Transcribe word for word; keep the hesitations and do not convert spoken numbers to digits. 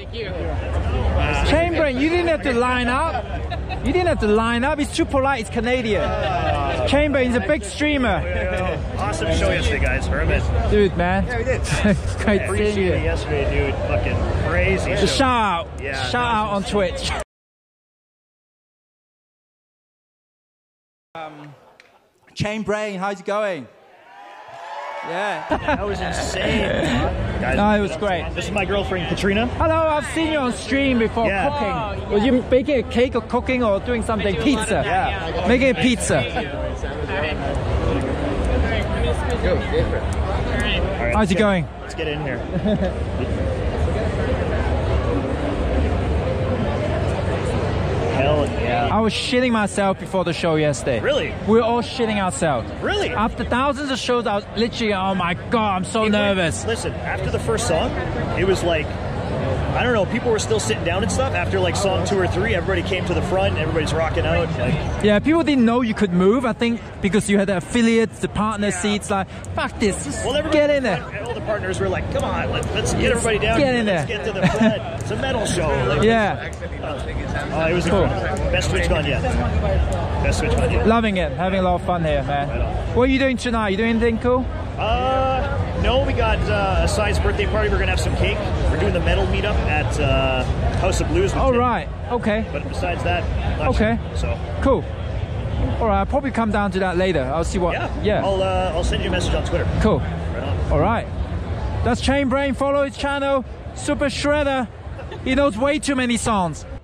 Thank you. Wow. Chainbrain, you didn't have to line up. You didn't have to line up. It's too polite. It's Canadian. Uh, Chainbrain's a big streamer. Well, awesome show yesterday, guys. Herman. Dude, man. Yeah, we did. Great to see you. Yesterday, dude. Fucking crazy. Show. Shout out. Yeah, Shout out on Twitch. Um, Chainbrain, how's it going? Yeah. That was insane. Guys, no, it was great. This is my girlfriend, Katrina. Hello, I've seen you on stream before yeah. cooking. Oh, yeah. Were you making a cake or cooking or doing something? Do pizza. Yeah. yeah. Making a pizza. Right. How's it going? Let's get in here. Hell yeah. I was shitting myself before the show yesterday. Really? We were all shitting ourselves. Really? After thousands of shows, I was literally, oh my God, I'm so it nervous. Went, listen, after the first song, it was like, I don't know, people were still sitting down and stuff. After like song two or three, everybody came to the front, everybody's rocking out. Like. Yeah, people didn't know you could move, I think, because you had the affiliates, the partner yeah. seats, like, fuck this, just well, get in there. All the partners were like, come on, let's, let's get everybody down. Get in let's there. Let's get to the front. It's a metal show. Like, yeah. Uh, it was cool. Best Twitch gone yet. Best Twitch gone yet. Loving it, having a lot of fun here, man. What are you doing tonight? You doing anything cool? Uh... No, we got uh, a size birthday party. We're gonna have some cake. We're doing the metal meetup at uh, House of Blues. Oh right, okay. But besides that, not okay. Sure, so cool. All right, I'll probably come down to that later. I'll see what. Yeah, yeah. I'll uh, I'll send you a message on Twitter. Cool. Right on. All right. That's Chainbrain. Follow his channel. Super Shredder. He knows way too many songs.